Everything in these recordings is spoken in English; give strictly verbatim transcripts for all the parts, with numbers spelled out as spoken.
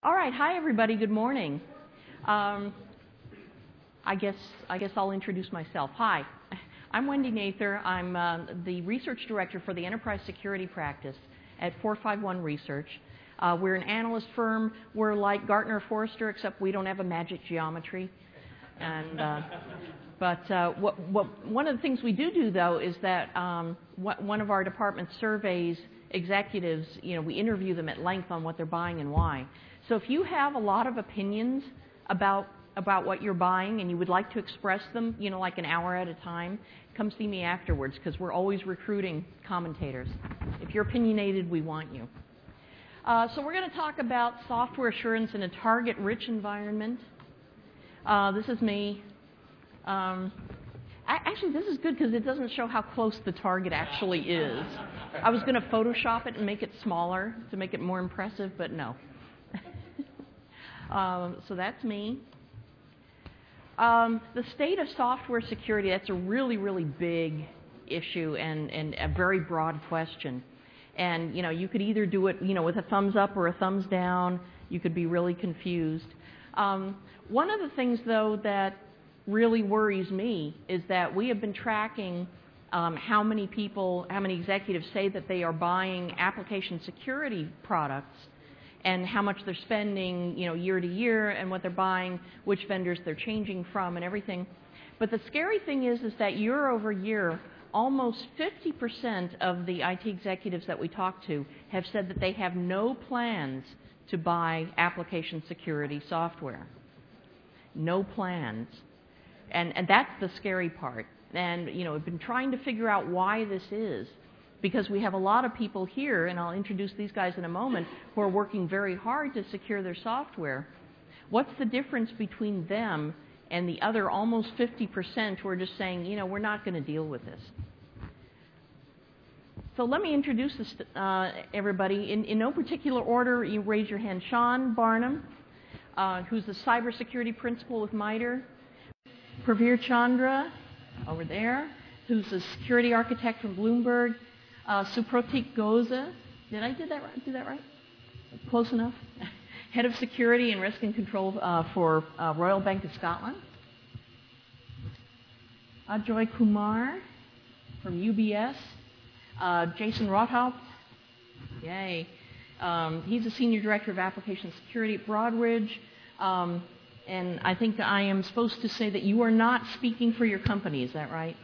All right, hi everybody, good morning. Um, I, guess, I guess I'll introduce myself. Hi, I'm Wendy Nather. I'm uh, the Research Director for the Enterprise Security Practice at four fifty-one Research. Uh, we're an analyst firm. We're like Gartner or Forrester, except we don't have a magic geometry. And, uh, but uh, what, what, one of the things we do do, though, is that um, what, one of our department surveys executives, you know, we interview them at length on what they're buying and why. So if you have a lot of opinions about about what you're buying and you would like to express them, you know, like an hour at a time, come see me afterwards because we're always recruiting commentators. If you're opinionated, we want you. Uh, so we're going to talk about software assurance in a target-rich environment. Uh, this is me. Um, I, actually, this is good because it doesn't show how close the target actually is. I was going to Photoshop it and make it smaller to make it more impressive, but no. Um, so that's me. Um, the state of software security, that's a really, really big issue and, and a very broad question. And, you know, you could either do it, you know, with a thumbs up or a thumbs down. You could be really confused. Um, one of the things, though, that really worries me is that we have been tracking um, how many people, how many executives say that they are buying application security products and how much they're spending, you know, year to year, and what they're buying, which vendors they're changing from, and everything. But the scary thing is, is that year over year, almost fifty percent of the I T executives that we talk to have said that they have no plans to buy application security software. No plans. And, and that's the scary part. And, you know, we've been trying to figure out why this is, because we have a lot of people here, and I'll introduce these guys in a moment, who are working very hard to secure their software. What's the difference between them and the other almost fifty percent who are just saying, you know, we're not going to deal with this? So let me introduce this, uh, everybody. In, in no particular order, you raise your hand. Sean Barnum, uh, who's the cybersecurity principal with MITRE. Pravir Chandra, over there, who's a security architect from Bloomberg. Uh, Supratik Goza, did I do that right? Do that right? Close enough. Head of Security and Risk and Control uh, for uh, Royal Bank of Scotland. Ajoy Kumar from U B S. Uh, Jason Rothaupt, yay. Um, he's a Senior Director of Application Security at Broadridge. Um, and I think I am supposed to say that you are not speaking for your company, is that right?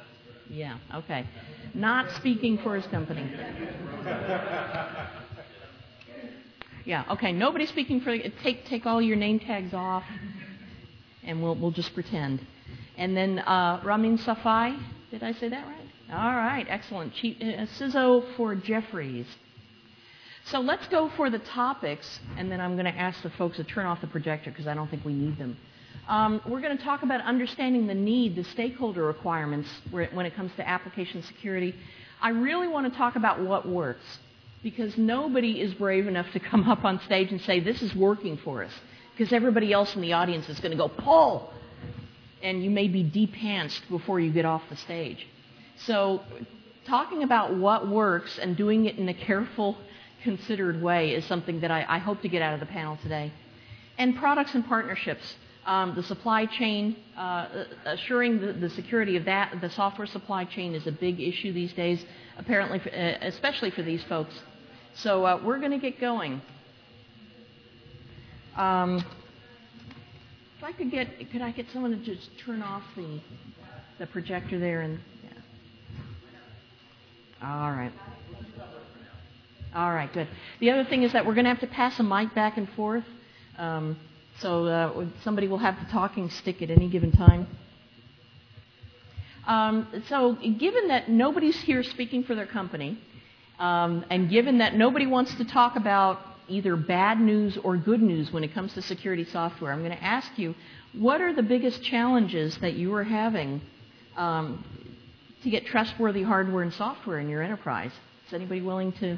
Yeah, okay. Not speaking for his company. Yeah, okay. Nobody speaking for the, take take all your name tags off, and we'll we'll just pretend. And then uh, Ramin Safai, did I say that right? All right, excellent. Chief, uh, C I S O for Jefferies. So let's go for the topics, and then I'm going to ask the folks to turn off the projector because I don't think we need them. Um, we're going to talk about understanding the need, the stakeholder requirements when it comes to application security. I really want to talk about what works, because nobody is brave enough to come up on stage and say, this is working for us, because everybody else in the audience is going to go, pull! And you may be de-pantsed before you get off the stage. So talking about what works and doing it in a careful, considered way is something that I, I hope to get out of the panel today. And products and partnerships. Um, the supply chain, uh, assuring the, the security of that, the software supply chain is a big issue these days, apparently, for, uh, especially for these folks. So uh, we're going to get going. Um, if I could get, could I get someone to just turn off the the projector there? And yeah. All right. All right, good. The other thing is that we're going to have to pass a mic back and forth. Um, So uh, somebody will have the talking stick at any given time. Um, so given that nobody's here speaking for their company, um, and given that nobody wants to talk about either bad news or good news when it comes to security software, I'm going to ask you, what are the biggest challenges that you are having um, to get trustworthy hardware and software in your enterprise? Is anybody willing to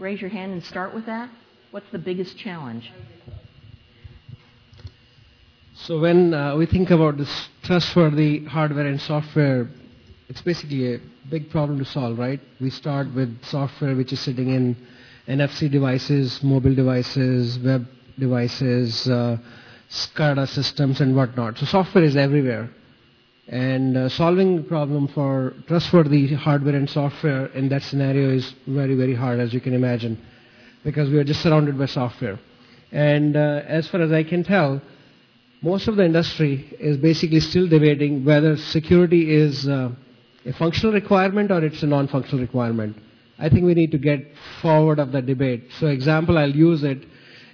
raise your hand and start with that? What's the biggest challenge? So when uh, we think about this trustworthy hardware and software, it's basically a big problem to solve, right? We start with software which is sitting in N F C devices, mobile devices, web devices, uh, SCADA systems, and whatnot. So software is everywhere. And uh, solving the problem for trustworthy hardware and software in that scenario is very, very hard, as you can imagine, because we are just surrounded by software. And uh, as far as I can tell, most of the industry is basically still debating whether security is uh, a functional requirement or it's a non-functional requirement. I think we need to get forward of that debate. So example I'll use it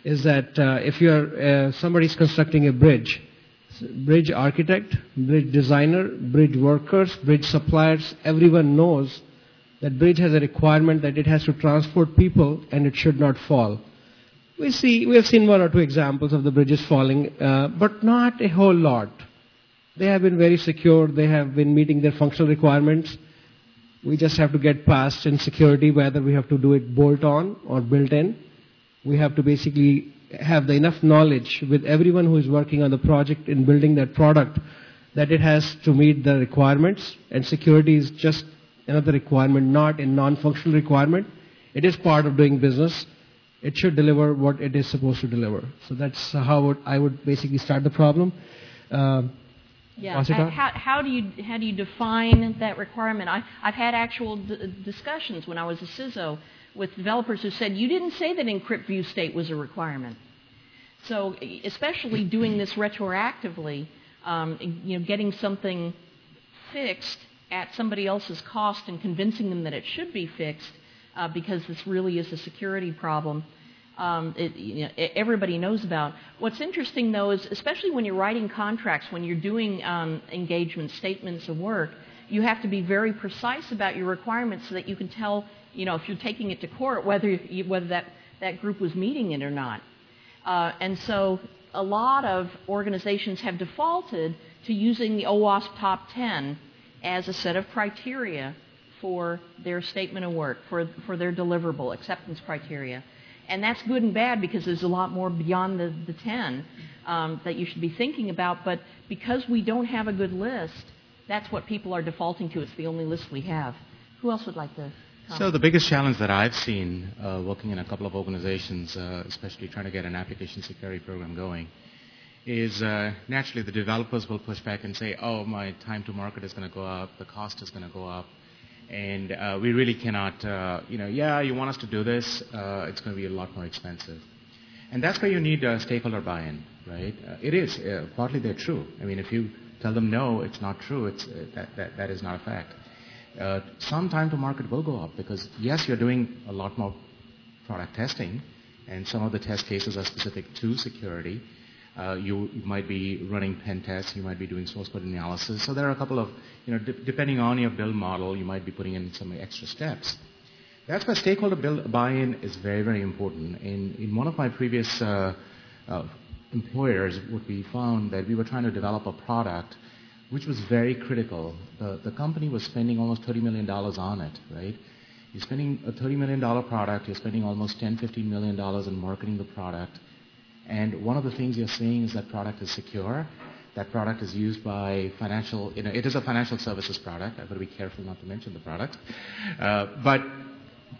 is that uh, if you're, uh, somebody's constructing a bridge, bridge architect, bridge designer, bridge workers, bridge suppliers, everyone knows that bridge has a requirement that it has to transport people and it should not fall. We see, we have seen one or two examples of the bridges falling, uh, but not a whole lot. They have been very secure, they have been meeting their functional requirements. We just have to get past in security whether we have to do it bolt on or built in. We have to basically have the enough knowledge with everyone who is working on the project in building that product that it has to meet the requirements, and security is just another requirement, not a non-functional requirement. It is part of doing business. It should deliver what it is supposed to deliver. So that's how I would basically start the problem. Uh, Yeah. I, how, how do you how do you define that requirement? I, I've had actual d discussions when I was a C I S O with developers who said, you didn't say that encrypt view state was a requirement. So especially doing this retroactively, um, you know, getting something fixed at somebody else's cost and convincing them that it should be fixed uh, because this really is a security problem. Um, it, you know, everybody knows about. What's interesting, though, is especially when you're writing contracts, when you're doing um, engagement statements of work, you have to be very precise about your requirements so that you can tell, you know, if you're taking it to court, whether you, whether that, that group was meeting it or not. Uh, and so a lot of organizations have defaulted to using the OWASP top ten as a set of criteria for their statement of work, for, for their deliverable acceptance criteria. And that's good and bad because there's a lot more beyond the, the ten um, that you should be thinking about. But because we don't have a good list, that's what people are defaulting to. It's the only list we have. Who else would like to comment? So the biggest challenge that I've seen uh, working in a couple of organizations, uh, especially trying to get an application security program going, is uh, naturally the developers will push back and say, oh, my time to market is going to go up, the cost is going to go up. And uh, we really cannot, uh, you know, yeah, you want us to do this, uh, it's going to be a lot more expensive. And that's where you need uh, stakeholder buy-in, right? Uh, it is. Uh, partly they're true. I mean, if you tell them no, it's not true, it's, uh, that, that, that is not a fact. Uh, some time to market will go up because, yes, you're doing a lot more product testing, and some of the test cases are specific to security. Uh, you, you might be running pen tests, you might be doing source code analysis. So there are a couple of, you know, de depending on your build model, you might be putting in some extra steps. That's why stakeholder build buy-in is very, very important. In, in one of my previous uh, uh, employers, what we found that we were trying to develop a product which was very critical. The, the company was spending almost thirty million dollars on it, right? You're spending a thirty million dollar product, you're spending almost ten, fifteen million dollars in marketing the product. And one of the things you're seeing is that product is secure. That product is used by financial, you know, it is a financial services product. I've got to be careful not to mention the product. Uh, but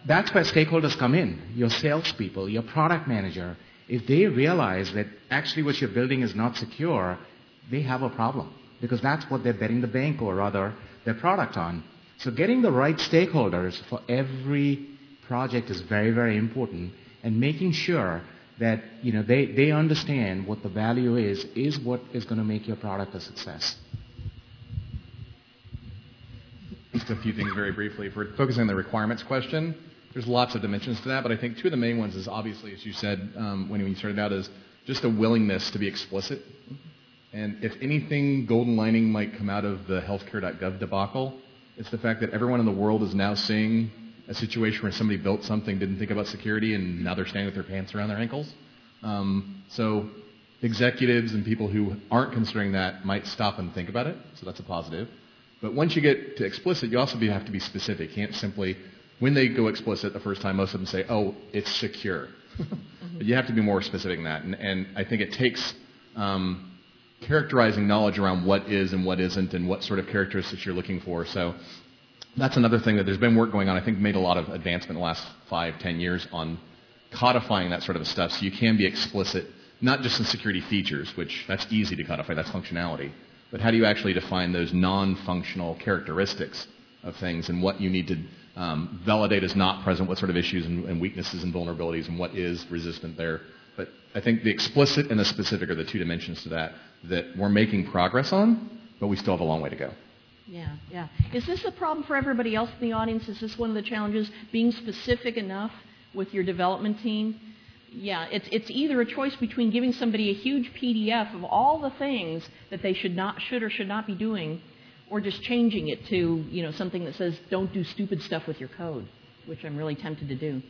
that's where stakeholders come in. Your salespeople, your product manager, if they realize that actually what you're building is not secure, they have a problem because that's what they're betting the bank or rather their product on. So getting the right stakeholders for every project is very, very important, and making sure that, you know, they, they understand what the value is, is what is going to make your product a success. Just a few things very briefly. If we're focusing on the requirements question, there's lots of dimensions to that, but I think two of the main ones is obviously, as you said um, when we started out, is just a willingness to be explicit. And if anything golden lining might come out of the healthcare dot gov debacle, it's the fact that everyone in the world is now seeing a situation where somebody built something, didn't think about security, and now they're standing with their pants around their ankles. Um, so executives and people who aren't considering that might stop and think about it, so that's a positive. But once you get to explicit, you also be, have to be specific. You can't simply, when they go explicit the first time, most of them say, oh, it's secure. But you have to be more specific than that. And, and I think it takes um, characterizing knowledge around what is and what isn't and what sort of characteristics you're looking for. So that's another thing that there's been work going on. I think made a lot of advancement in the last five, ten years on codifying that sort of stuff so you can be explicit, not just in security features, which that's easy to codify, that's functionality, but how do you actually define those non-functional characteristics of things and what you need to um, validate as not present, what sort of issues and, and weaknesses and vulnerabilities and what is resistant there. But I think the explicit and the specific are the two dimensions to that that we're making progress on, but we still have a long way to go. Yeah, yeah. Is this a problem for everybody else in the audience? Is this one of the challenges, being specific enough with your development team? Yeah, it's, it's either a choice between giving somebody a huge P D F of all the things that they should not, should or should not be doing, or just changing it to, you know, something that says don't do stupid stuff with your code, which I'm really tempted to do.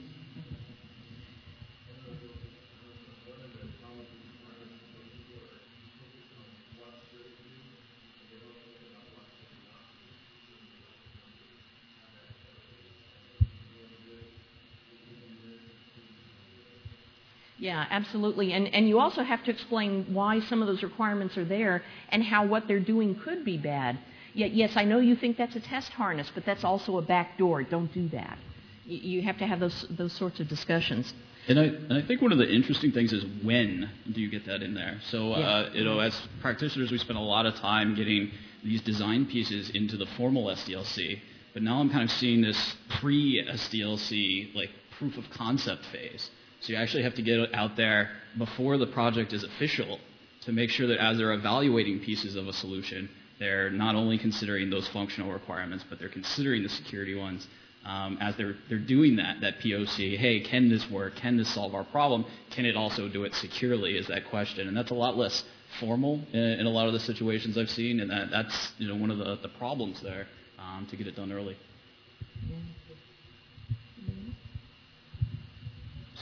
Yeah, absolutely. And, and you also have to explain why some of those requirements are there and how what they're doing could be bad. Yet, yes, I know you think that's a test harness, but that's also a back door. Don't do that. You have to have those, those sorts of discussions. And I, and I think one of the interesting things is when do you get that in there? So, uh, you know, as practitioners, we spend a lot of time getting these design pieces into the formal S D L C, but now I'm kind of seeing this pre-S D L C, like, proof of concept phase. So you actually have to get out there before the project is official to make sure that as they're evaluating pieces of a solution, they're not only considering those functional requirements, but they're considering the security ones. Um, as they're, they're doing that, that P O C, hey, can this work? Can this solve our problem? Can it also do it securely is that question. And that's a lot less formal in, in a lot of the situations I've seen, and that, that's you know, one of the, the problems there um, to get it done early. Yeah.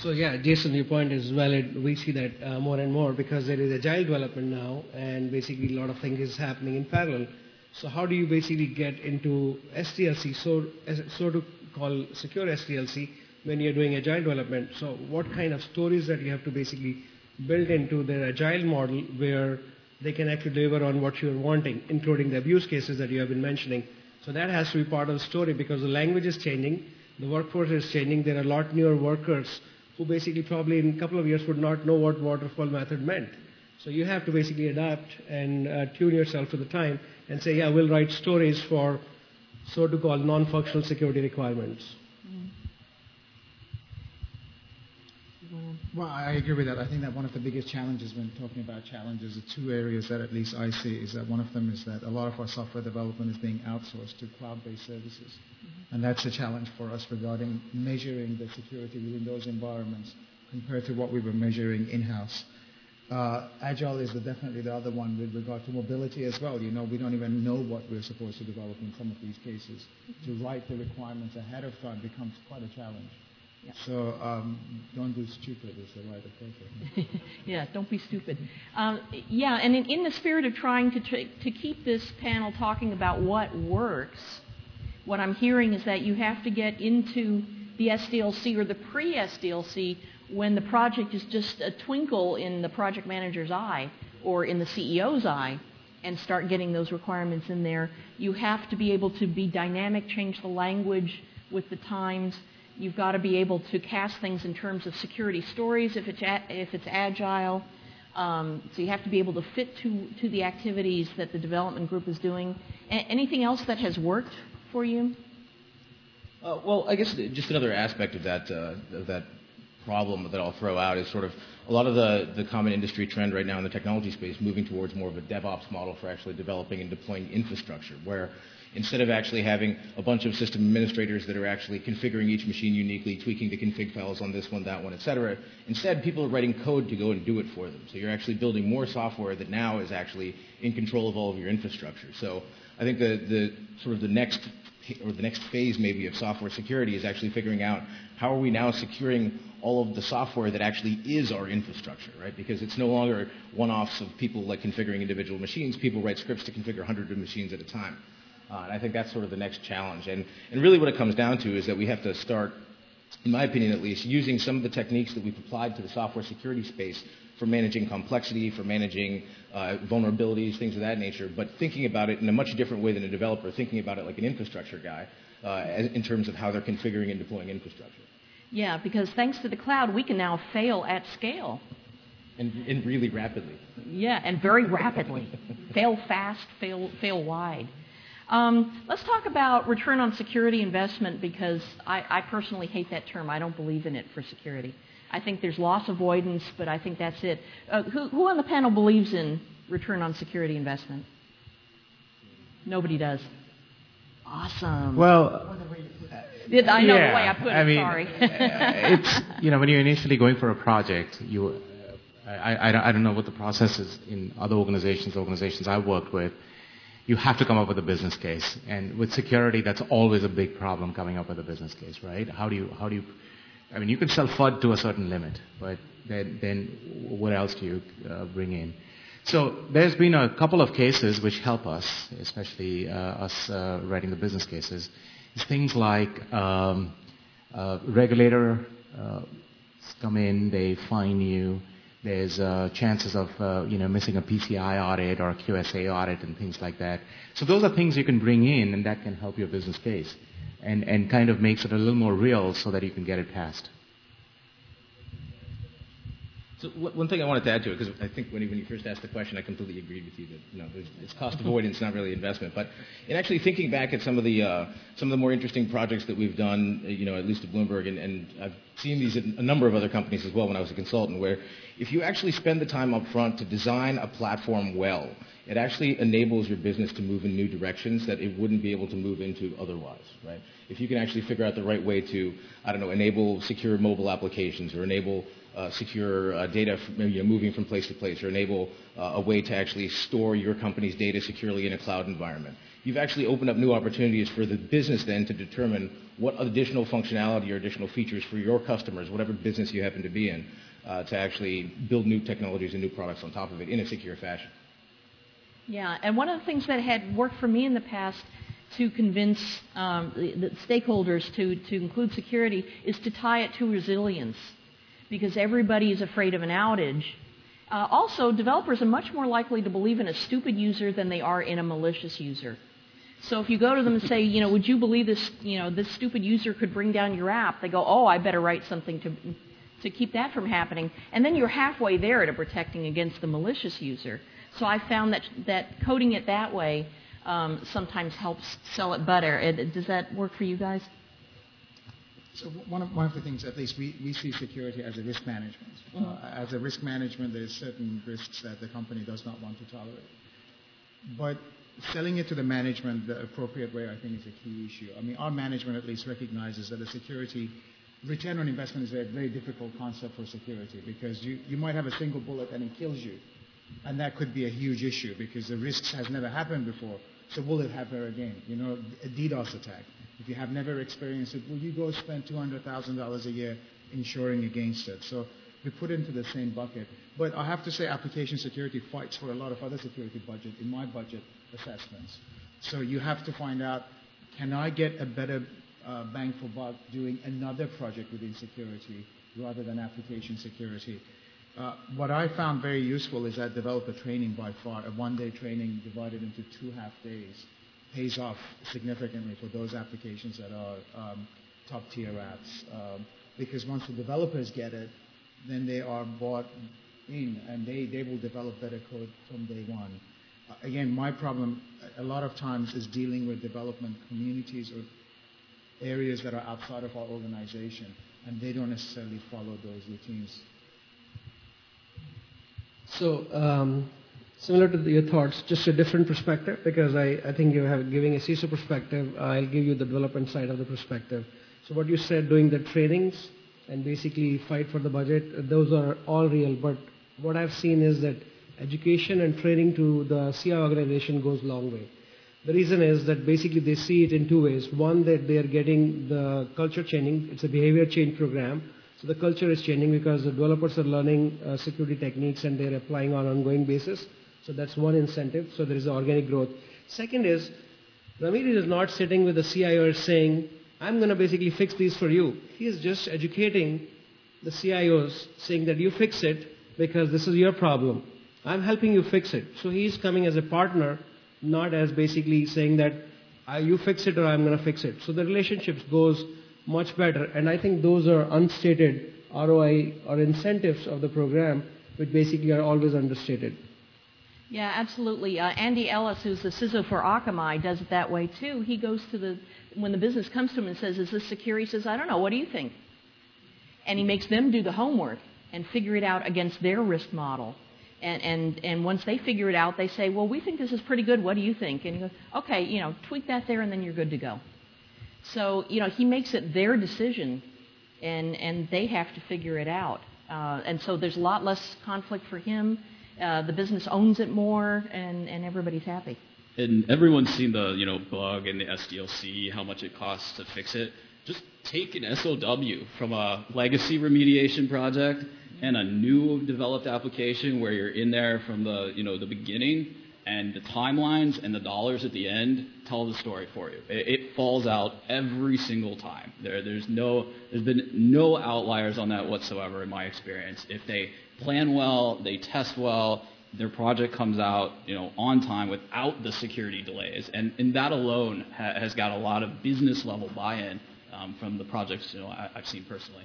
So yeah, Jason, your point is valid. We see that uh, more and more because there is agile development now, and basically a lot of things is happening in parallel. So how do you basically get into S D L C, so, so to call secure S D L C, when you're doing agile development? So what kind of stories that you have to basically build into their agile model where they can actually deliver on what you're wanting, including the abuse cases that you have been mentioning? So that has to be part of the story because the language is changing, the workforce is changing, there are a lot newer workers who basically probably in a couple of years would not know what waterfall method meant. So you have to basically adapt and uh, tune yourself to the time and say, yeah, we'll write stories for so-to-call non-functional security requirements. Well, I agree with that. I think that one of the biggest challenges when talking about challenges, the two areas that at least I see is that one of them is that a lot of our software development is being outsourced to cloud-based services. Mm-hmm. And that's a challenge for us regarding measuring the security within those environments compared to what we were measuring in-house. Uh, Agile is the, definitely the other one with regard to mobility as well. You know, we don't even know what we're supposed to develop in some of these cases. Mm-hmm. To write the requirements ahead of time becomes quite a challenge. Yeah. So um, don't do stupid is the right approach. Yeah, don't be stupid. Um, yeah, and in, in the spirit of trying to, tr to keep this panel talking about what works, what I'm hearing is that you have to get into the S D L C or the pre-S D L C when the project is just a twinkle in the project manager's eye or in the C E O's eye and start getting those requirements in there. You have to be able to be dynamic, change the language with the times. You've got to be able to cast things in terms of security stories if it's, a, if it's agile. Um, so you have to be able to fit to, to the activities that the development group is doing. A anything else that has worked for you? Uh, well, I guess just another aspect of that, uh, of that problem that I'll throw out is sort of a lot of the, the common industry trend right now in the technology space moving towards more of a DevOps model for actually developing and deploying infrastructure where instead of actually having a bunch of system administrators that are actually configuring each machine uniquely, tweaking the config files on this one, that one, et cetera, instead people are writing code to go and do it for them. So you're actually building more software that now is actually in control of all of your infrastructure. So I think the, the sort of the next or the next phase maybe of software security is actually figuring out how are we now securing all of the software that actually is our infrastructure, right? Because it's no longer one-offs of people like configuring individual machines. People write scripts to configure hundreds of machines at a time. Uh, and I think that's sort of the next challenge. And, and really what it comes down to is that we have to start, in my opinion at least, using some of the techniques that we've applied to the software security space for managing complexity, for managing uh, vulnerabilities, things of that nature, but thinking about it in a much different way than a developer, thinking about it like an infrastructure guy uh, in terms of how they're configuring and deploying infrastructure. Yeah, because thanks to the cloud, we can now fail at scale. And, and really rapidly. Yeah, and very rapidly. Fail fast, fail, fail wide. Um, let's talk about return on security investment, because I, I personally hate that term. I don't believe in it for security. I think there's loss avoidance, but I think that's it. Uh, who, who on the panel believes in return on security investment? Nobody does. Awesome. Well, I know yeah, the way I put it, I mean, sorry. It's, you know, when you're initially going for a project, you, I, I, I don't know what the process is in other organizations, organizations I've worked with. You have to come up with a business case. And with security, that's always a big problem, coming up with a business case, right? How do you, how do you, I mean, you can sell F U D to a certain limit, but then, then what else do you uh, bring in? So there's been a couple of cases which help us, especially uh, us uh, writing the business cases. It's things like um, uh, regulator uh, come in, they fine you. There's uh, chances of uh, you know, missing a P C I audit or a Q S A audit and things like that. So those are things you can bring in, and that can help your business case, and and kind of makes it a little more real so that you can get it passed. So one thing I wanted to add to it, because I think when you, when you first asked the question, I completely agreed with you that, you know, it's cost avoidance, not really investment. But in actually thinking back at some of the uh, some of the more interesting projects that we've done, you know, at least at Bloomberg, and, and I've seen these at a number of other companies as well when I was a consultant, where if you actually spend the time up front to design a platform well, it actually enables your business to move in new directions that it wouldn't be able to move into otherwise, right? If you can actually figure out the right way to, I don't know, enable secure mobile applications, or enable Uh, secure uh, data from, you know, moving from place to place, or enable uh, a way to actually store your company's data securely in a cloud environment. You've actually opened up new opportunities for the business then to determine what additional functionality or additional features for your customers, whatever business you happen to be in, uh, to actually build new technologies and new products on top of it in a secure fashion. Yeah, and one of the things that had worked for me in the past to convince um, the, the stakeholders to, to include security is to tie it to resilience, because everybody is afraid of an outage. Uh, also, developers are much more likely to believe in a stupid user than they are in a malicious user. So if you go to them and say, you know, would you believe this, you know, this stupid user could bring down your app? They go, oh, I better write something to, to keep that from happening. And then you're halfway there to protecting against the malicious user. So I found that, that coding it that way um, sometimes helps sell it better. It, does that work for you guys? So one of, one of the things, at least, we, we see security as a risk management. Mm-hmm. uh, as a risk management, there's certain risks that the company does not want to tolerate. But selling it to the management the appropriate way, I think, is a key issue. I mean, our management at least recognizes that the security return on investment is a very difficult concept for security, because you, you might have a single bullet and it kills you. And that could be a huge issue, because the risks has never happened before. So will it happen again? You know, a DDoS attack. If you have never experienced it, will you go spend two hundred thousand dollars a year insuring against it? So we put it into the same bucket. But I have to say, application security fights for a lot of other security budget in my budget assessments. So you have to find out, can I get a better uh, bang for buck doing another project within security rather than application security? Uh, what I found very useful is that developer training by far, a one-day training divided into two half days, pays off significantly for those applications that are um, top-tier apps. Um, because once the developers get it, then they are bought in, and they, they will develop better code from day one. Uh, again, my problem a lot of times is dealing with development communities or areas that are outside of our organization, and they don't necessarily follow those routines. So, um similar to the, your thoughts, just a different perspective, because I, I think you have giving a C I S O perspective. I'll give you the development side of the perspective. So what you said, doing the trainings and basically fight for the budget, those are all real. But what I've seen is that education and training to the C I organization goes a long way. The reason is that basically they see it in two ways. One, that they are getting the culture changing. It's a behavior change program. So the culture is changing because the developers are learning uh, security techniques and they're applying on an ongoing basis. So that's one incentive. So there is organic growth. Second is, Ramin is not sitting with the C I O saying, I'm going to basically fix these for you. He is just educating the C I Os, saying that you fix it because this is your problem. I'm helping you fix it. So he's coming as a partner, not as basically saying that you fix it or I'm going to fix it. So the relationship goes much better. And I think those are unstated R O I or incentives of the program, which basically are always understated. Yeah, absolutely. Uh, Andy Ellis, who's the C I S O for Akamai, does it that way too. He goes to the, when the business comes to him and says, is this secure? He says, I don't know, what do you think? And he makes them do the homework and figure it out against their risk model. And, and, and once they figure it out, they say, well, we think this is pretty good, what do you think? And he goes, okay, you know, tweak that there and then you're good to go. So, you know, he makes it their decision, and, and they have to figure it out. Uh, and so there's a lot less conflict for him. Uh, the business owns it more, and, and everybody's happy. And everyone's seen the, you know, bug and the S D L C, how much it costs to fix it. Just take an S O W from a legacy remediation project and a new developed application where you're in there from the, you know, the beginning, and the timelines and the dollars at the end tell the story for you. It, it falls out every single time. There, there's no, there's been no outliers on that whatsoever in my experience. If they plan well, they test well, their project comes out, you know, on time without the security delays. And, and that alone ha has got a lot of business level buy-in um, from the projects, you know, I, I've seen personally.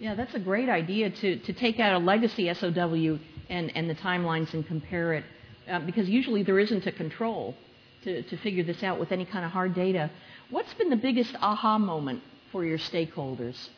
Yeah, that's a great idea to, to take out a legacy S O W and, and the timelines and compare it. Uh, because usually there isn't a control to, to figure this out with any kind of hard data. What's been the biggest aha moment for your stakeholders?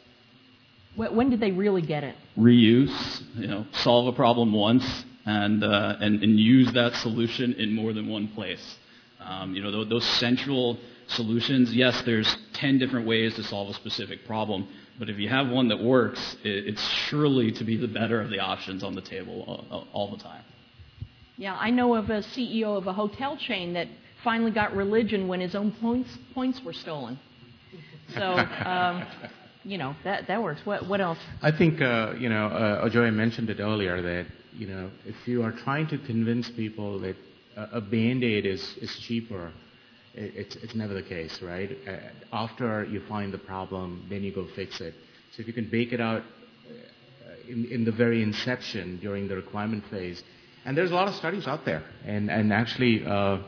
Wh when did they really get it? Reuse, you know, solve a problem once and, uh, and, and use that solution in more than one place. Um, you know, th those central solutions, yes, there's ten different ways to solve a specific problem, but if you have one that works, it, it's surely to be the better of the options on the table all, all the time. Yeah, I know of a C E O of a hotel chain that finally got religion when his own points points were stolen. So, um, you know, that that works. What what else? I think uh, you know, uh, Ajoy mentioned it earlier that, you know, if you are trying to convince people that a, a Band-Aid is is cheaper, it, it's it's never the case, right? Uh, after you find the problem, then you go fix it. So if you can bake it out in in the very inception during the requirement phase. And there's a lot of studies out there, and, and actually uh, uh,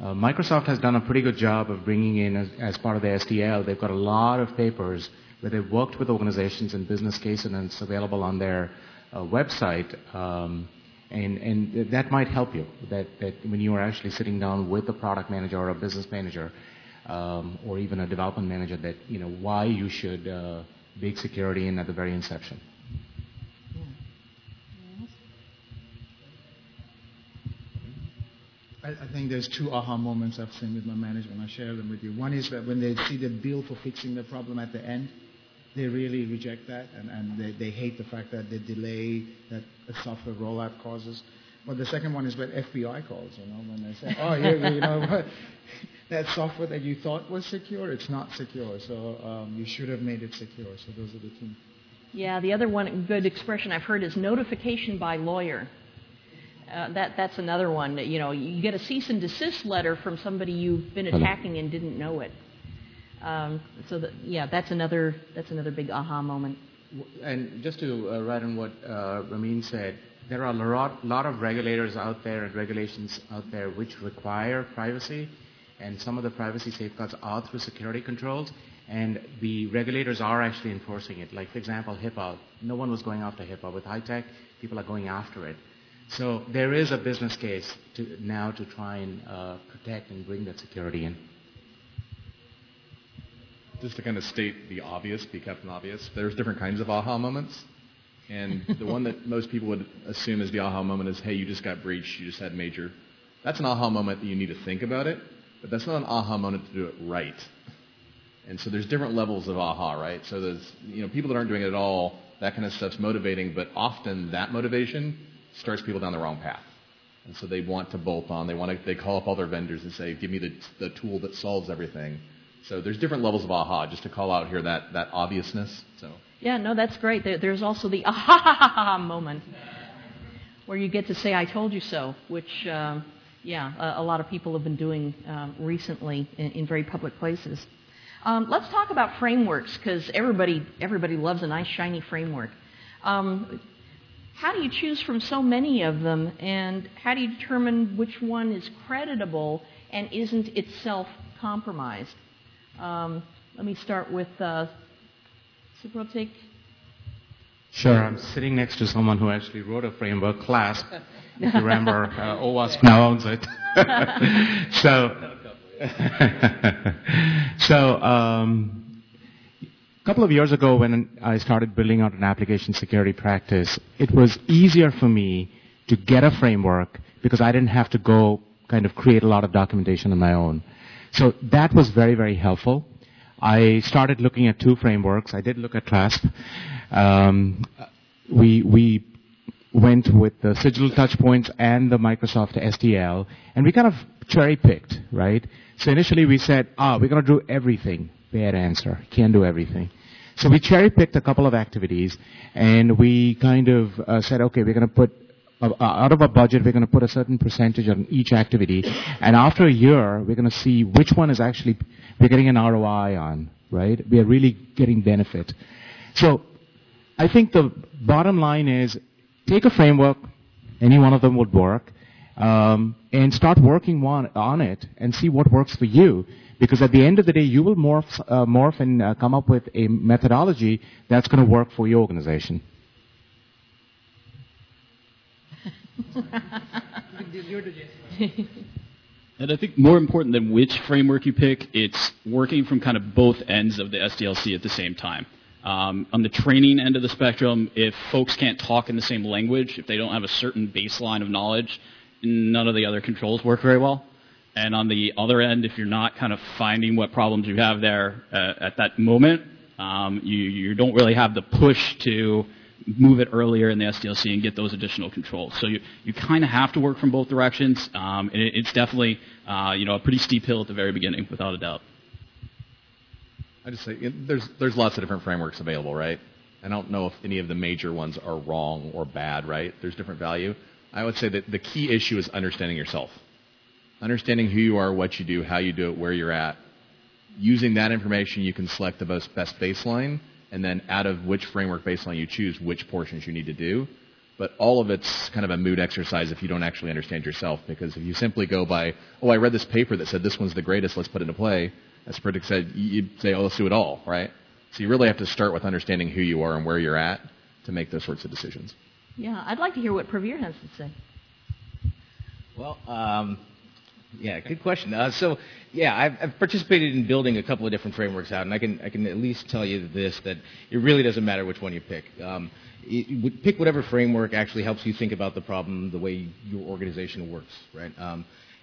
Microsoft has done a pretty good job of bringing in, as, as part of the S D L, they've got a lot of papers where they've worked with organizations and business cases, and it's available on their uh, website, um, and, and that might help you, that, that when you are actually sitting down with a product manager or a business manager, um, or even a development manager, that, you know, why you should uh, bake security in at the very inception. I think there's two aha moments I've seen with my management. I share them with you. One is that when they see the bill for fixing the problem at the end, they really reject that, and, and they, they hate the fact that the delay that a software rollout causes. But the second one is when F B I calls, you know, when they say, oh, yeah, you know what? That software that you thought was secure, it's not secure. So um, you should have made it secure. So those are the two. Yeah, the other one, good expression I've heard is notification by lawyer. Uh, that, that's another one. You know, you get a cease and desist letter from somebody you've been attacking and didn't know it. Um, so, that, yeah, that's another, that's another big aha moment. And just to uh, write on what uh, Ramin said, there are a lot, lot of regulators out there and regulations out there which require privacy, and some of the privacy safeguards are through security controls, and the regulators are actually enforcing it. Like, for example, HIPAA. No one was going after HIPAA. With high-tech, people are going after it. So there is a business case to, now to try and uh, protect and bring that security in. Just to kind of state the obvious, be kept obvious, there's different kinds of aha moments. And the one that most people would assume is the aha moment is, hey, you just got breached, you just had major. That's an aha moment that you need to think about it, but that's not an aha moment to do it right. And so there's different levels of aha, right? So there's, you know, people that aren't doing it at all, that kind of stuff's motivating, but often that motivation starts people down the wrong path. And so they want to bolt on. They want to, they call up all their vendors and say, give me the, the tool that solves everything. So there's different levels of aha, just to call out here that, that obviousness. So. Yeah, no, that's great. There, there's also the aha moment where you get to say, I told you so, which, um, yeah, a, a lot of people have been doing um, recently in, in very public places. Um, let's talk about frameworks, because everybody, everybody loves a nice, shiny framework. Um, How do you choose from so many of them, and how do you determine which one is creditable and isn't itself compromised? Um, Let me start with uh, Supratik. Sure. I'm sitting next to someone who actually wrote a framework, CLASP. If you remember, uh, OWASP now owns it. so, so um, a couple of years ago when I started building out an application security practice, it was easier for me to get a framework because I didn't have to go kind of create a lot of documentation on my own. So that was very, very helpful. I started looking at two frameworks. I did look at CLASP. Um, we, we went with the Sigil Touchpoints and the Microsoft S D L, and we kind of cherry-picked, right? So initially we said, ah, we're going to do everything. Bad answer. Can't do everything. So we cherry-picked a couple of activities, and we kind of uh, said, okay, we're going to put Uh, out of our budget, we're going to put a certain percentage on each activity, and after a year, we're going to see which one is actually we're getting an R O I on, right? We are really getting benefit. So I think the bottom line is take a framework, any one of them would work, um, and start working one, on it and see what works for you, because at the end of the day, you will morph, uh, morph and uh, come up with a methodology that's going to work for your organization. And I think more important than which framework you pick, it's working from kind of both ends of the S D L C at the same time. Um, on the training end of the spectrum, if folks can't talk in the same language, if they don't have a certain baseline of knowledge, none of the other controls work very well. And on the other end, if you're not kind of finding what problems you have there uh, at that moment, um, you, you don't really have the push to move it earlier in the S D L C and get those additional controls. So you, you kind of have to work from both directions, um, and it, it's definitely uh, you know, a pretty steep hill at the very beginning, without a doubt. I just say there's there's lots of different frameworks available, right? I don't know if any of the major ones are wrong or bad, right? There's different value. I would say that the key issue is understanding yourself, understanding who you are, what you do, how you do it, where you're at. Using that information, you can select the most best baseline. And then out of which framework baseline you choose, which portions you need to do. But all of it's kind of a mood exercise if you don't actually understand yourself, because if you simply go by, oh, I read this paper that said this one's the greatest, let's put it into play, as Pratik said, you'd say, oh, let's do it all, right? So you really have to start with understanding who you are and where you're at to make those sorts of decisions. Yeah, I'd like to hear what Pravir has to say. Well, um, yeah, good question. Uh, so, yeah, I've, I've participated in building a couple of different frameworks out, and I can I can at least tell you this, that it really doesn't matter which one you pick. Um, it, you would pick whatever framework actually helps you think about the problem, the way your organization works, right? Um,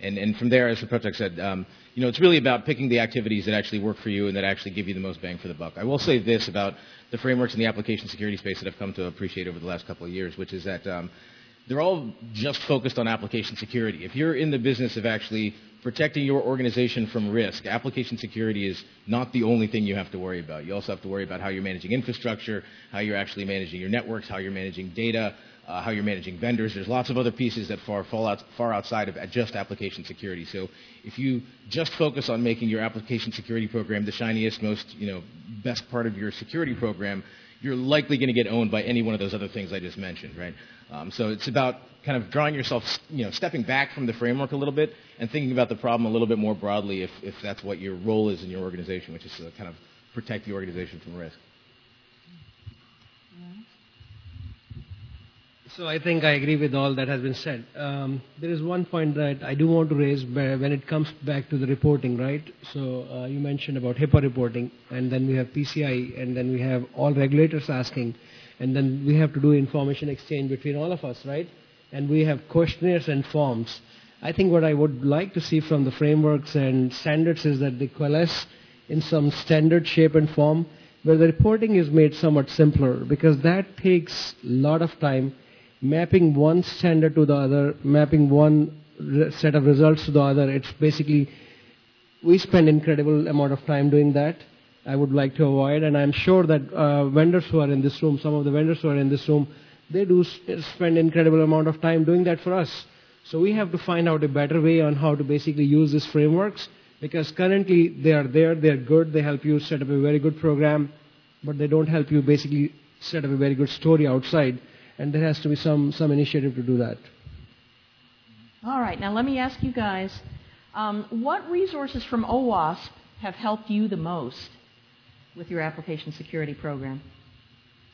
and, and from there, as Supratik said, um, you know, it's really about picking the activities that actually work for you and that actually give you the most bang for the buck. I will say this about the frameworks in the application security space that I've come to appreciate over the last couple of years, which is that um, they're all just focused on application security. If you're in the business of actually protecting your organization from risk, application security is not the only thing you have to worry about. You also have to worry about how you're managing infrastructure, how you're actually managing your networks, how you're managing data, uh, how you're managing vendors. There's lots of other pieces that far, fall out, far outside of just application security. So if you just focus on making your application security program the shiniest, most, you know, best part of your security program, you're likely going to get owned by any one of those other things I just mentioned, right? Um, so it's about kind of drawing yourself, you know, stepping back from the framework a little bit and thinking about the problem a little bit more broadly if, if that's what your role is in your organization, which is to kind of protect the organization from risk. So I think I agree with all that has been said. Um, there is one point that I do want to raise when it comes back to the reporting, right? So uh, you mentioned about HIPAA reporting, and then we have P C I, and then we have all regulators asking, and then we have to do information exchange between all of us, right? And we have questionnaires and forms. I think what I would like to see from the frameworks and standards is that they coalesce in some standard shape and form where the reporting is made somewhat simpler, because that takes a lot of time. Mapping one standard to the other, mapping one set of results to the other, it's basically, we spend incredible amount of time doing that. I would like to avoid, and I'm sure that uh, vendors who are in this room, some of the vendors who are in this room, they do spend incredible amount of time doing that for us. So we have to find out a better way on how to basically use these frameworks, because currently they are there, they're good, they help you set up a very good program, but they don't help you basically set up a very good story outside. And there has to be some, some initiative to do that. All right. Now, let me ask you guys, um, what resources from OWASP have helped you the most? with your application security program?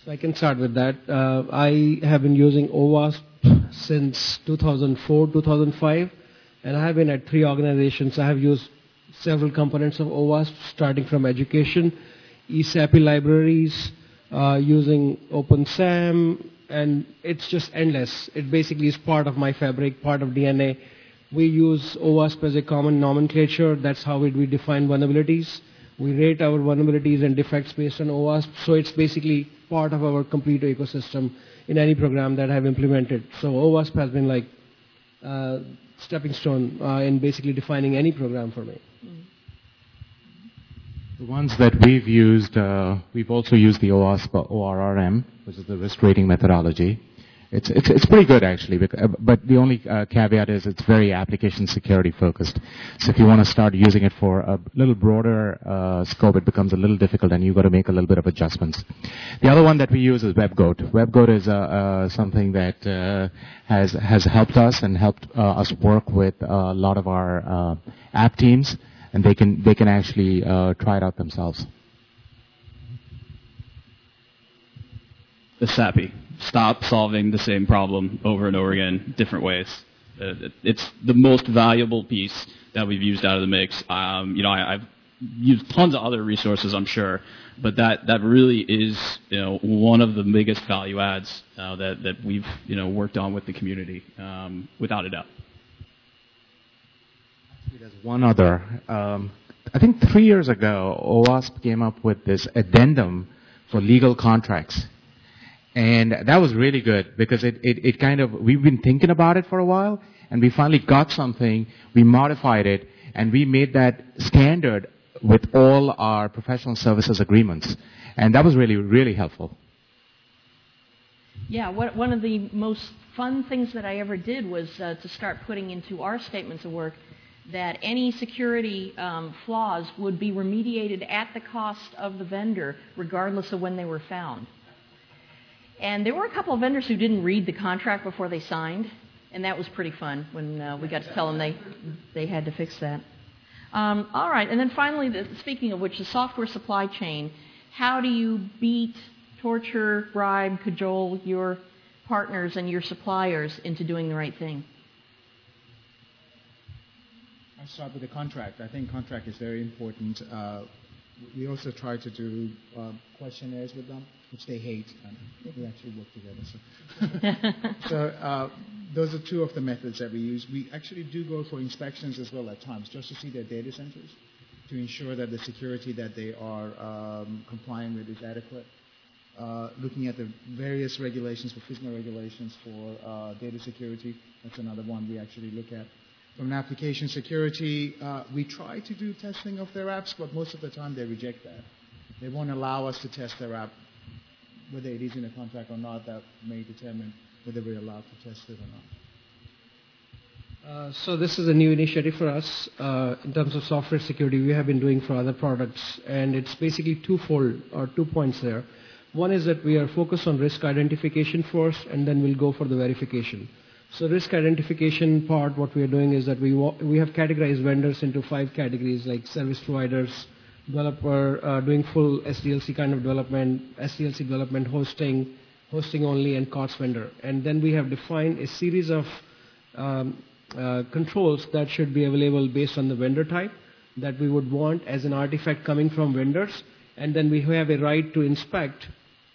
So I can start with that. Uh, I have been using OWASP since two thousand four, two thousand five, and I have been at three organizations. I have used several components of OWASP, starting from education, E SAPI libraries, uh, using OpenSAMM, and it's just endless. It basically is part of my fabric, part of D N A. We use OWASP as a common nomenclature. That's how we define vulnerabilities. We rate our vulnerabilities and defects based on OWASP, so it's basically part of our complete ecosystem in any program that I've implemented. So OWASP has been like a uh, stepping stone uh, in basically defining any program for me. The ones that we've used, uh, we've also used the OWASP O R R M, which is the risk rating methodology. It's, it's, it's pretty good, actually, but the only uh, caveat is it's very application security focused. So if you want to start using it for a little broader uh, scope, it becomes a little difficult, and you've got to make a little bit of adjustments. The other one that we use is WebGoat. WebGoat is uh, uh, something that uh, has, has helped us and helped uh, us work with a lot of our uh, app teams, and they can, they can actually uh, try it out themselves. ESAPI. Stop solving the same problem over and over again, different ways. Uh, it's the most valuable piece that we've used out of the mix. Um, you know, I, I've used tons of other resources, I'm sure, but that that really is, you know, one of the biggest value adds uh, that that we've, you know, worked on with the community, um, without a doubt. There's one other. Um, I think three years ago, OWASP came up with this addendum for legal contracts. And that was really good because it, it, it kind of, we've been thinking about it for a while, and we finally got something, we modified it, and we made that standard with all our professional services agreements. And that was really, really helpful. Yeah, what, one of the most fun things that I ever did was uh, to start putting into our statements of work that any security um, flaws would be remediated at the cost of the vendor, regardless of when they were found. And there were a couple of vendors who didn't read the contract before they signed, and that was pretty fun when uh, we got to tell them they, they had to fix that. Um, all right, and then finally, the, speaking of which, the software supply chain. How do you beat, torture, bribe, cajole your partners and your suppliers into doing the right thing? I'll start with the contract. I think contract is very important. Uh, we also try to do uh, questionnaires with them, which they hate, and we actually work together. So, so uh, those are two of the methods that we use. We actually do go for inspections as well at times, just to see their data centers, to ensure that the security that they are um, complying with is adequate. Uh, looking at the various regulations, for FISMA regulations for uh, data security, that's another one we actually look at. From an application security, uh, we try to do testing of their apps, but most of the time they reject that. They won't allow us to test their app. Whether it is in a contract or not, that may determine whether we're allowed to test it or not. Uh, so this is a new initiative for us uh, in terms of software security we have been doing for other products, and it's basically twofold, or two points there. One is that we are focused on risk identification first, and then we'll go for the verification. So risk identification part, what we are doing is that we, we have categorized vendors into five categories, like service providers, developer, uh, doing full S D L C kind of development, S D L C development, hosting, hosting only, and C O T S vendor. And then we have defined a series of um, uh, controls that should be available based on the vendor type that we would want as an artifact coming from vendors. And then we have a right to inspect.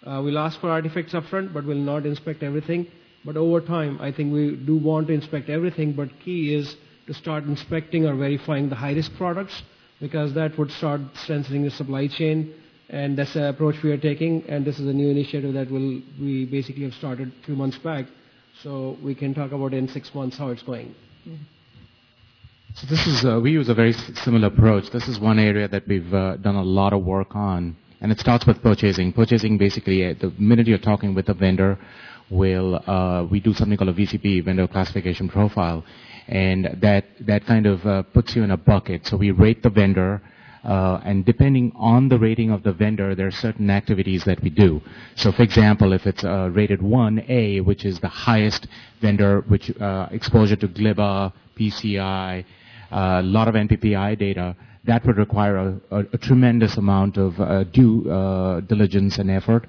Uh, we'll ask for artifacts upfront, but we'll not inspect everything. But over time, I think we do want to inspect everything, but key is to start inspecting or verifying the high-risk products, because that would start strengthening the supply chain, and that's the approach we are taking, and this is a new initiative that will, we basically have started a few months back, so we can talk about in six months how it's going. Mm-hmm. So this is, uh, we use a very similar approach. This is one area that we've uh, done a lot of work on, and it starts with purchasing. Purchasing basically, uh, the minute you're talking with a vendor, will uh, we do something called a V C P, vendor classification profile, and that that kind of uh, puts you in a bucket. So we rate the vendor, uh, and depending on the rating of the vendor, there are certain activities that we do. So for example, if it's uh, rated one A, which is the highest vendor, which uh, exposure to G L B A, P C I, a lot of N P P I data, that would require a, a, a tremendous amount of uh, due uh, diligence and effort.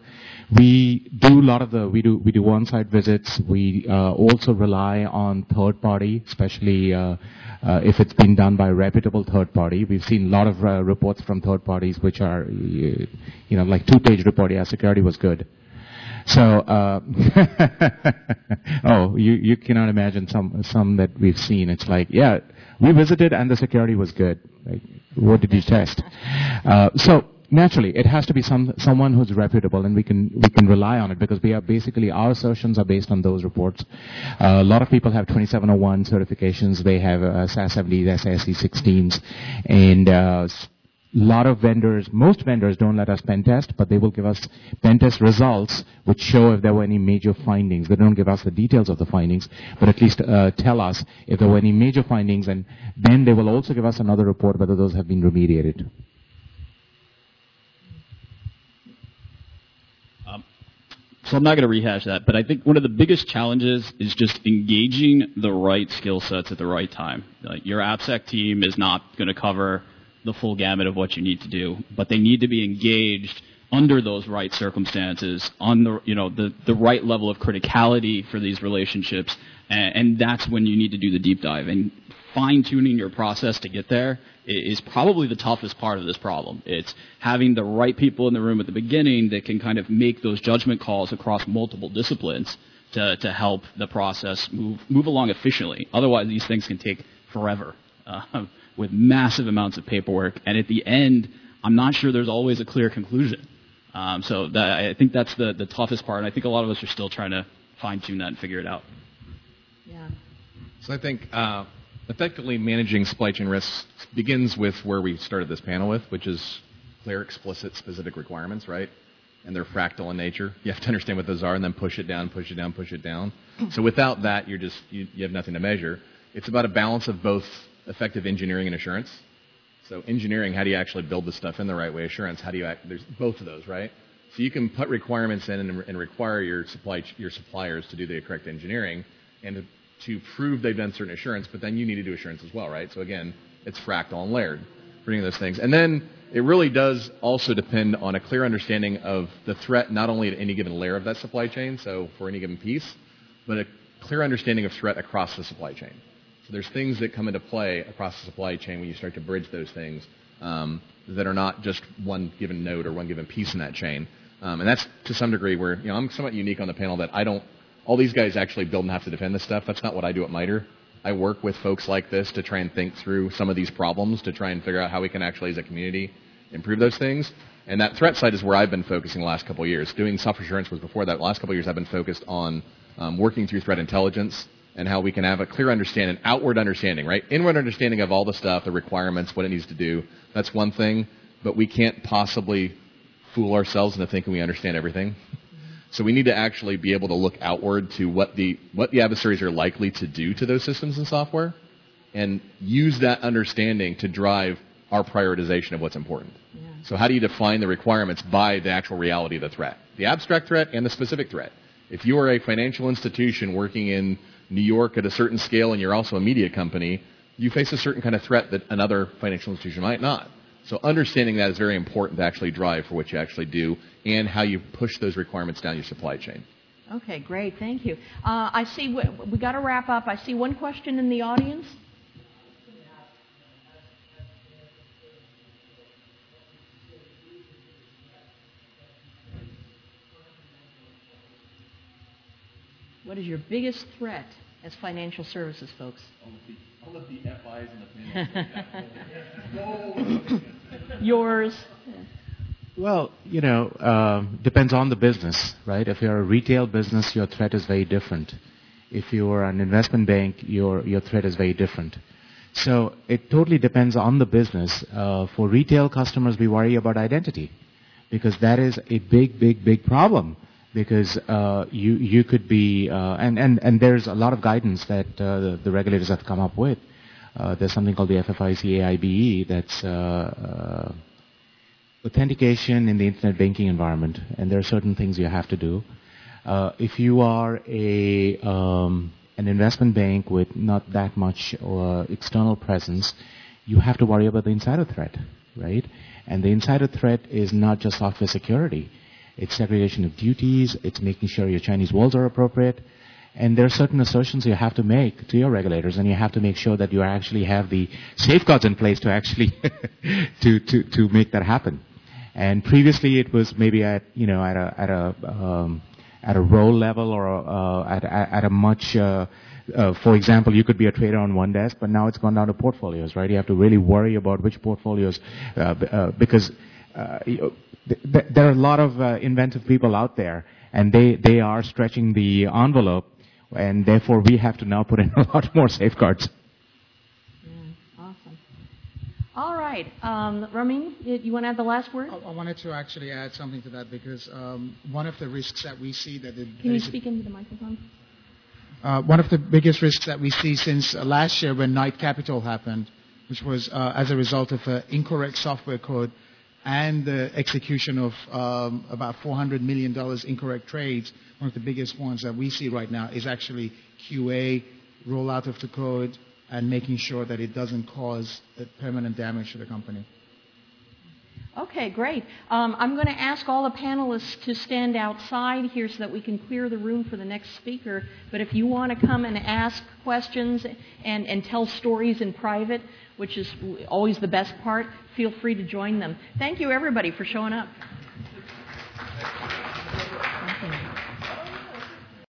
We do a lot of the, we do, we do on-site visits. We uh, also rely on third party, especially uh, uh, if it's been done by a reputable third party. We've seen a lot of uh, reports from third parties which are, you know, like two-page report, yeah, security was good. So, uh, oh, you, you cannot imagine some, some that we've seen. It's like, yeah, we visited and the security was good. Like, what did you test? Uh, so naturally, it has to be some someone who's reputable, and we can we can rely on it because we are basically our assertions are based on those reports. Uh, a lot of people have twenty-seven oh one certifications. They have uh, S A S seventies, S A S E sixteens, and uh, a lot of vendors, most vendors don't let us pen test, but they will give us pen test results which show if there were any major findings. They don't give us the details of the findings, but at least uh, tell us if there were any major findings, and then they will also give us another report whether those have been remediated. Um, so I'm not going to rehash that, but I think one of the biggest challenges is just engaging the right skill sets at the right time. Like your AppSec team is not going to cover the full gamut of what you need to do, but they need to be engaged under those right circumstances, on the you know the the right level of criticality for these relationships, and, and that's when you need to do the deep dive. And fine-tuning your process to get there is probably the toughest part of this problem. It's having the right people in the room at the beginning that can kind of make those judgment calls across multiple disciplines to to help the process move move along efficiently. Otherwise, these things can take forever. Uh, with massive amounts of paperwork, and at the end, I'm not sure there's always a clear conclusion. Um, so that, I think that's the, the toughest part, and I think a lot of us are still trying to fine-tune that and figure it out. Yeah. So I think uh, effectively managing supply chain risks begins with where we started this panel with, which is clear, explicit, specific requirements, right? And they're fractal in nature. You have to understand what those are and then push it down, push it down, push it down. So without that, you're just, you, you have nothing to measure. It's about a balance of both effective engineering and assurance. So engineering, how do you actually build this stuff in the right way? Assurance, how do you act? There's both of those, right? So you can put requirements in and, and require your supply your suppliers to do the correct engineering and to, to prove they've done certain assurance, but then you need to do assurance as well, right? So again, it's fractal and layered, bringing those things. And then it really does also depend on a clear understanding of the threat, not only at any given layer of that supply chain, so for any given piece, but a clear understanding of threat across the supply chain. So there's things that come into play across the supply chain when you start to bridge those things um, that are not just one given node or one given piece in that chain. Um, and that's to some degree where, you know, I'm somewhat unique on the panel that I don't, all these guys actually build and have to defend this stuff. That's not what I do at MITRE. I work with folks like this to try and think through some of these problems to try and figure out how we can actually as a community improve those things. And that threat side is where I've been focusing the last couple of years. Doing software assurance was before that. The last couple of years I've been focused on um, working through threat intelligence, and how we can have a clear understanding, an outward understanding, right? Inward understanding of all the stuff, the requirements, what it needs to do. That's one thing, but we can't possibly fool ourselves into thinking we understand everything. So we need to actually be able to look outward to what the, what the adversaries are likely to do to those systems and software, and use that understanding to drive our prioritization of what's important. Yeah. So how do you define the requirements by the actual reality of the threat? The abstract threat and the specific threat. If you are a financial institution working in New York at a certain scale and you're also a media company, you face a certain kind of threat that another financial institution might not. So understanding that is very important to actually drive for what you actually do and how you push those requirements down your supply chain. Okay, great. Thank you. Uh, I see we, we got to wrap up. I see one question in the audience. What is your biggest threat as financial services folks? I'll let the F Is and the P Is. Yours? Well, you know, uh, depends on the business, right? If you're a retail business, your threat is very different. If you are an investment bank, your, your threat is very different. So it totally depends on the business. Uh, for retail customers, we worry about identity because that is a big, big, big problem. Because uh, you, you could be, uh, and, and, and there's a lot of guidance that uh, the, the regulators have come up with. Uh, there's something called the F F I E C A I B E, that's uh, uh, authentication in the internet banking environment. And there are certain things you have to do. Uh, if you are a um, an investment bank with not that much uh, external presence, you have to worry about the insider threat, right? And the insider threat is not just software security. It's segregation of duties, it's making sure your Chinese walls are appropriate, and there are certain assertions you have to make to your regulators, and you have to make sure that you actually have the safeguards in place to actually to, to, to make that happen. And previously it was maybe at, you know, at a, at a, um, at a role level or uh, at, at a much, uh, uh, for example, you could be a trader on one desk, but now it's gone down to portfolios, right? You have to really worry about which portfolios, uh, uh, because uh, th there are a lot of uh, inventive people out there, and they, they are stretching the envelope, and therefore we have to now put in a lot more safeguards. Yeah, awesome. All right, um, Ramin, you, you want to add the last word? I, I wanted to actually add something to that, because um, one of the risks that we see that... It, Can you speak a, into the microphone? Uh, one of the biggest risks that we see since uh, last year when Knight Capital happened, which was uh, as a result of uh, incorrect software code and the execution of um, about four hundred million dollars incorrect trades, one of the biggest ones that we see right now is actually Q A, rollout of the code, and making sure that it doesn't cause permanent damage to the company. Okay, great. Um, I'm going to ask all the panelists to stand outside here so that we can clear the room for the next speaker. But if you want to come and ask questions and, and tell stories in private, which is always the best part, feel free to join them. Thank you, everybody, for showing up.